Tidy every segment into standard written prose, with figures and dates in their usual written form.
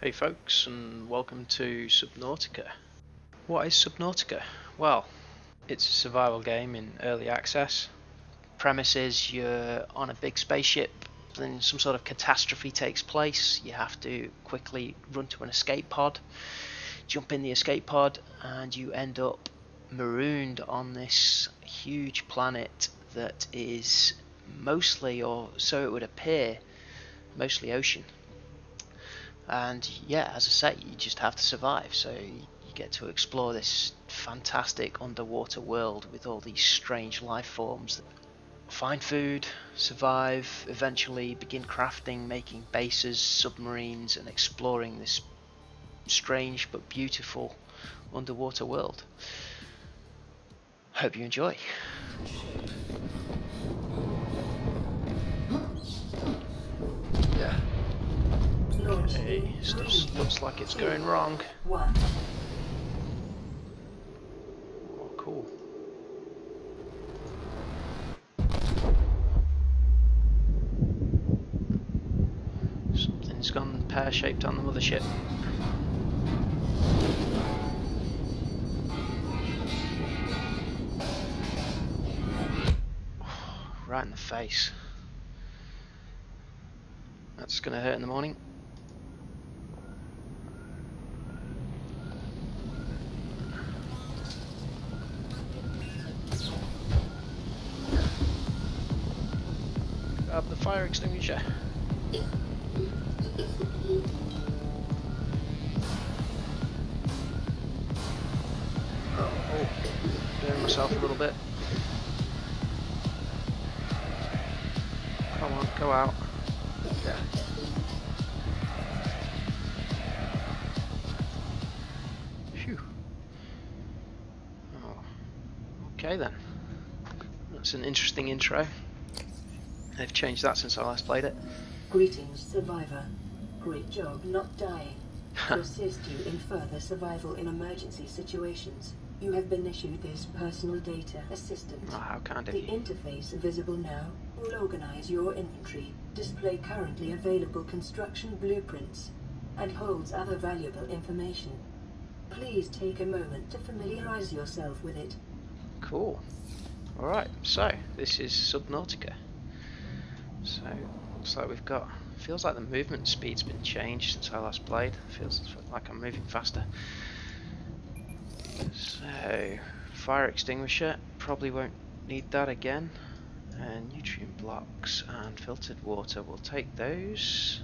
Hey folks, and welcome to Subnautica. What is Subnautica? Well, it's a survival game in early access. Premise is you're on a big spaceship, then some sort of catastrophe takes place. You have to quickly run to an escape pod, jump in the escape pod, and you end up marooned on this huge planet that is mostly, or so it would appear, mostly ocean. And yeah, as I say, you just have to survive, so you get to explore this fantastic underwater world with all these strange life forms. Find food, survive, eventually begin crafting, making bases, submarines, and exploring this strange but beautiful underwater world. Hope you enjoy. Hey, stuff looks like it's going wrong. Oh, cool. Something's gone pear-shaped on the mothership. Right in the face. That's gonna hurt in the morning. Grab the fire extinguisher. Oh, doing myself a little bit. Come on, go out. Yeah. Phew. Oh. Okay then. That's an interesting intro. They've changed that since I last played it. Greetings, survivor. Great job not dying. To assist you in further survival in emergency situations, you have been issued this personal data assistant. Oh, how kind of you. The interface visible now will organize your inventory, display currently available construction blueprints, and holds other valuable information. Please take a moment to familiarize yourself with it. Cool. Alright, so this is Subnautica. So, looks like we've got, feels like the movement speed's been changed since I last played. Feels like I'm moving faster. So, fire extinguisher, probably won't need that again. And nutrient blocks and filtered water, we'll take those.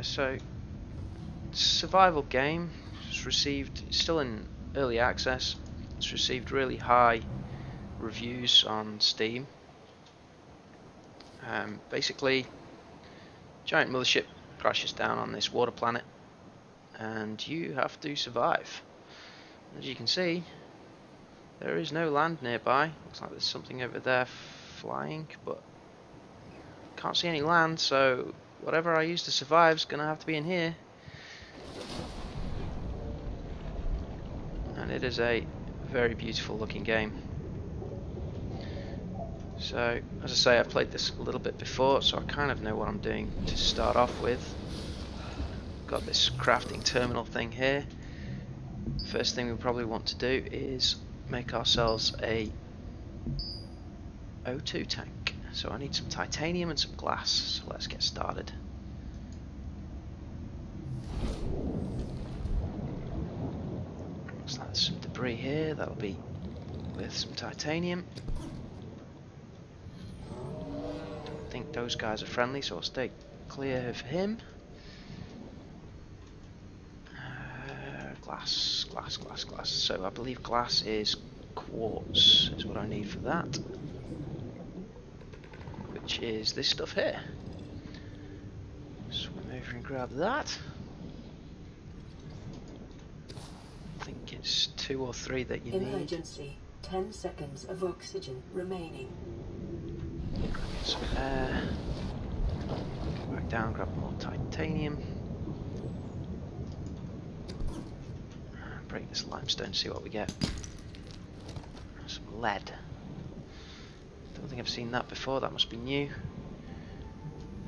So, survival game, it's received, it's still in early access, it's received really high reviews on Steam. Basically, giant mothership crashes down on this water planet and you have to survive. As you can see, there is no land nearby. Looks like there's something over there flying, but can't see any land, so whatever I use to survive is going to have to be in here. And it is a very beautiful looking game. So, as I say, I've played this a little bit before, so I kind of know what I'm doing to start off with. Got this crafting terminal thing here. First thing we probably want to do is make ourselves a O2 tank. So I need some titanium and some glass, so let's get started. Looks like there's some debris here, that'll be with some titanium. I think those guys are friendly, so I'll stay clear of him. Glass. So I believe glass is quartz, is what I need for that, which is this stuff here. Swim over and grab that. I think it's 2 or 3 that you need. Emergency. 10 seconds of oxygen remaining. Some air. Go back down, grab more titanium. Break this limestone, see what we get. Some lead. Don't think I've seen that before, that must be new.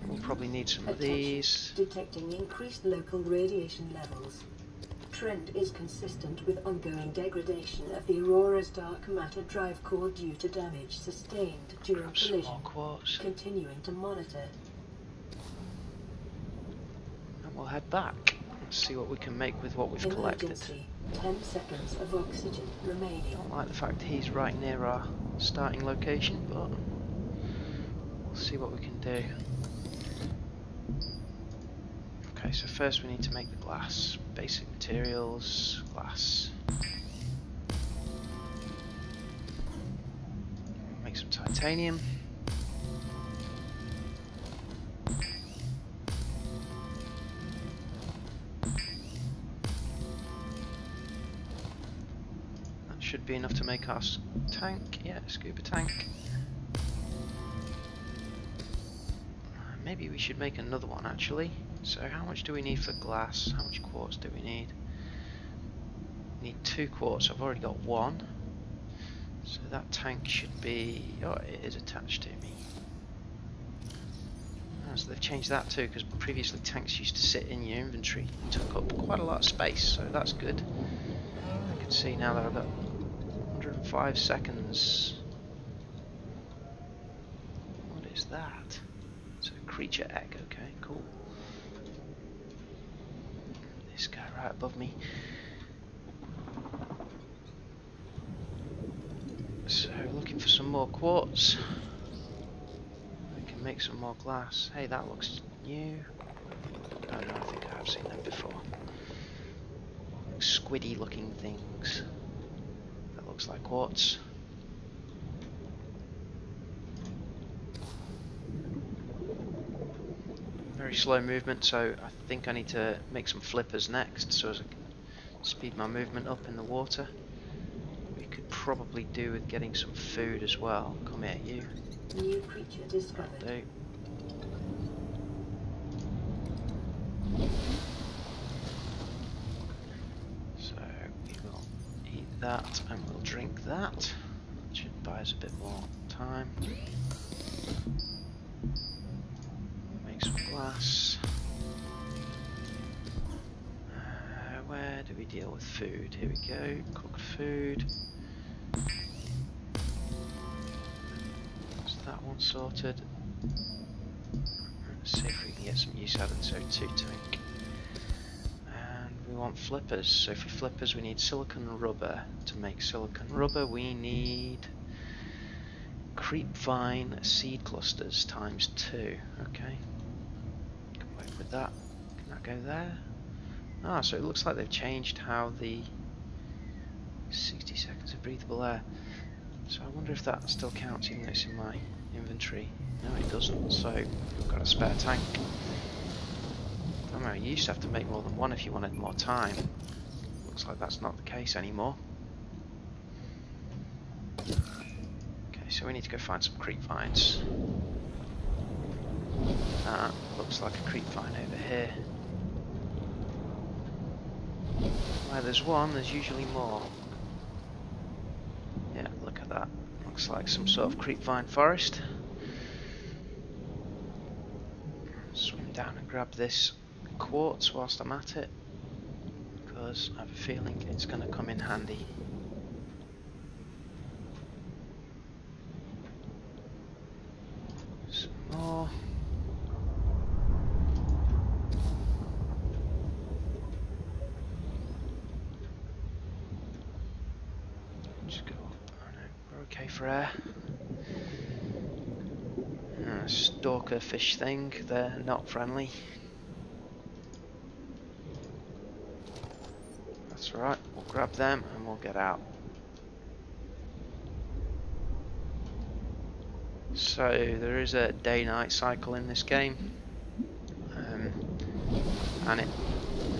We'll probably need some of these. Detecting increased local radiation levels. Trend is consistent with ongoing degradation of the Aurora's dark matter drive core due to damage sustained during collision. Continuing to monitor. And we'll head back and see what we can make with what we've collected. 10 seconds of oxygen remaining. I don't like the fact he's right near our starting location, but we'll see what we can do. Okay, so first we need to make the glass. Basic materials, glass. Make some titanium. That should be enough to make our tank, yeah, scuba tank. Maybe we should make another one actually. So how much do we need for glass? How much quartz do we need? We need 2 quartz. I've already got 1. So that tank should be... oh, it is attached to me. Oh, so they've changed that too, because previously tanks used to sit in your inventory and took up quite a lot of space, so that's good. I can see now that I've got 105 seconds. What is that? It's a creature egg, okay, cool. This guy right above me. So, looking for some more quartz. I can make some more glass. Hey, that looks new. Oh no, I think I have seen them before. Squiddy looking things. That looks like quartz. Very slow movement, so I think I need to make some flippers next so as I can speed my movement up in the water. We could probably do with getting some food as well. Come here, you. New creature discovered. That'll do. So we will eat that and we'll drink that. That should buy us a bit more time. Glass. Where do we deal with food? Here we go, cooked food. That's that one sorted. Let's see if we can get some use out of this O2 tank. And we want flippers, so for flippers we need silicon rubber. To make silicon rubber we need creep vine seed clusters ×2. Okay. With that, can that go there? Ah, so it looks like they've changed how the 60 seconds of breathable air. So I wonder if that still counts even though it's in my inventory. No, it doesn't. So we've got a spare tank. I don't know, you used to have to make more than one if you wanted more time. Looks like that's not the case anymore. Okay, so we need to go find some creep vines. That looks like a creep vine over here. Where there's one, there's usually more. Yeah, look at that. Looks like some sort of creep vine forest. Swim down and grab this quartz whilst I'm at it, because I have a feeling it's going to come in handy. Some more. Rare. Stalker fish thing, they're not friendly. That's right, we'll grab them and we'll get out. So there is a day-night cycle in this game, and it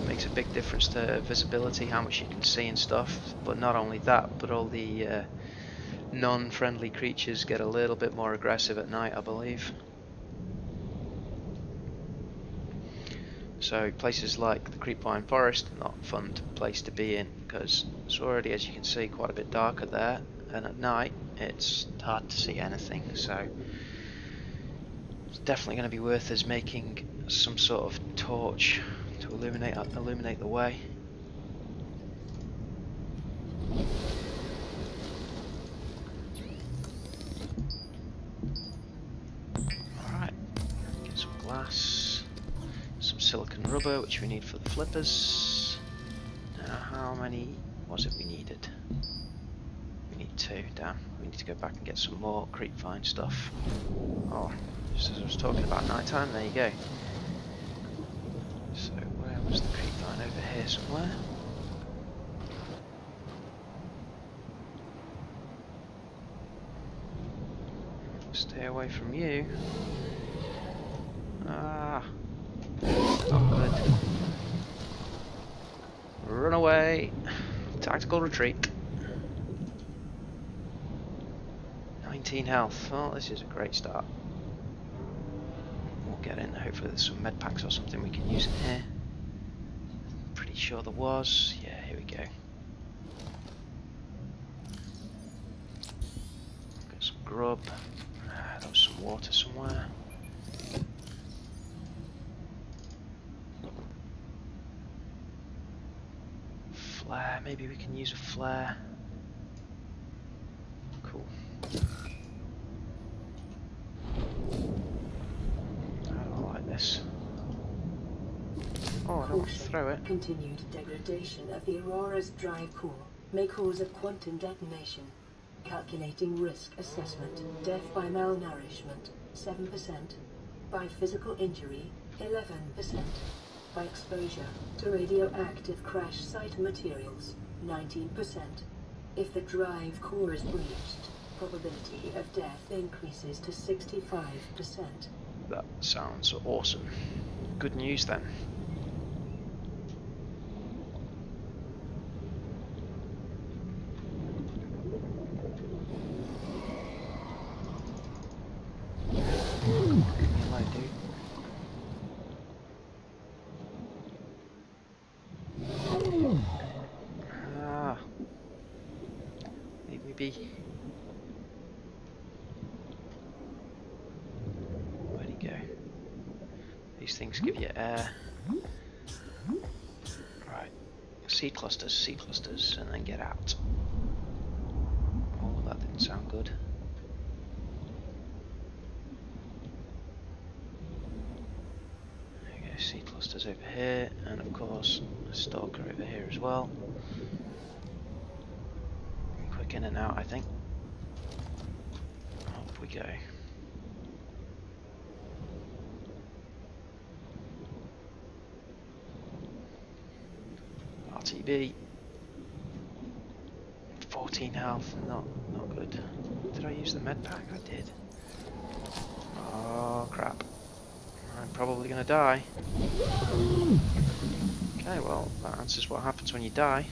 makes a big difference to visibility, how much you can see and stuff, but not only that, but all the non-friendly creatures get a little bit more aggressive at night, I believe. So places like the Creepvine Forest are not a fun place to be in, because it's already, as you can see, quite a bit darker there, and at night it's hard to see anything, so it's definitely going to be worth us making some sort of torch to illuminate the way. Alright, get some glass, some silicon rubber which we need for the flippers. Now how many was it we needed? We need two, damn. We need to go back and get some more creep vine stuff. Oh, just as I was talking about night time, there you go. So where was the creep vine? Over here somewhere. Stay away from you. Ah, not good. Run away. Tactical retreat. 19 health. Well, this is a great start. We'll get in. Hopefully there's some med packs or something we can use in here. I'm pretty sure there was. Yeah, here we go. Got some grub. There was some water somewhere. Flare. Maybe we can use a flare. Cool. Oh, I don't want to throw it. Continued degradation of the Aurora's drive core may cause a quantum detonation. Calculating risk assessment. Death by malnourishment, 7%. By physical injury, 11%. By exposure to radioactive crash site materials, 19%. If the drive core is breached, probability of death increases to 65%. That sounds awesome. Good news then. C clusters, and then get out. Oh, that didn't sound good. There we go, C clusters over here, and of course a stalker over here as well. Quick in and out, I think. Up we go. TB. 14 health, not good. Did I use the med pack? I did. Oh crap. I'm probably gonna die. Okay, well that answers what happens when you die.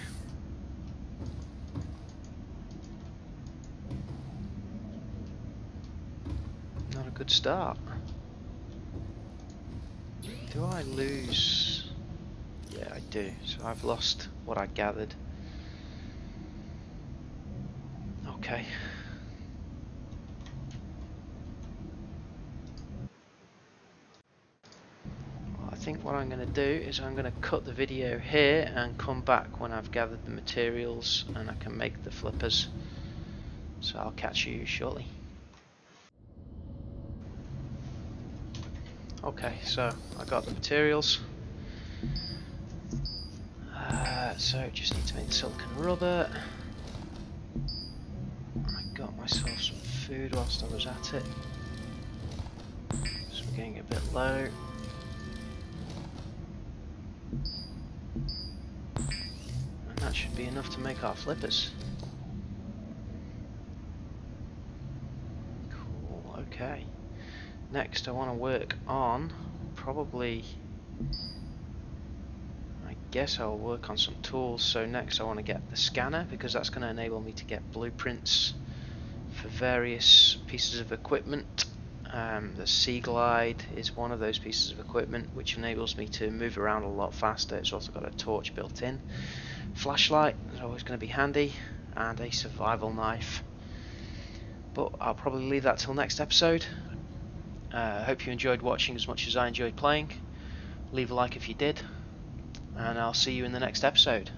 Not a good start. Do I lose? Yeah, I do. So I've lost what I gathered. Okay. Well, I think what I'm going to do is I'm going to cut the video here and come back when I've gathered the materials and I can make the flippers. So I'll catch you shortly. Okay, so I got the materials. So just need to make silicon rubber. I got myself some food whilst I was at it. So we're getting a bit low. And that should be enough to make our flippers. Cool, okay. Next I want to work on probably... guess I'll work on some tools. So next I want to get the scanner because that's going to enable me to get blueprints for various pieces of equipment. The Seaglide is one of those pieces of equipment which enables me to move around a lot faster. It's also got a torch built in. Flashlight is always going to be handy, and a survival knife. But I'll probably leave that till next episode. I hope you enjoyed watching as much as I enjoyed playing. Leave a like if you did, and I'll see you in the next episode.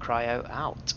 Cryo out.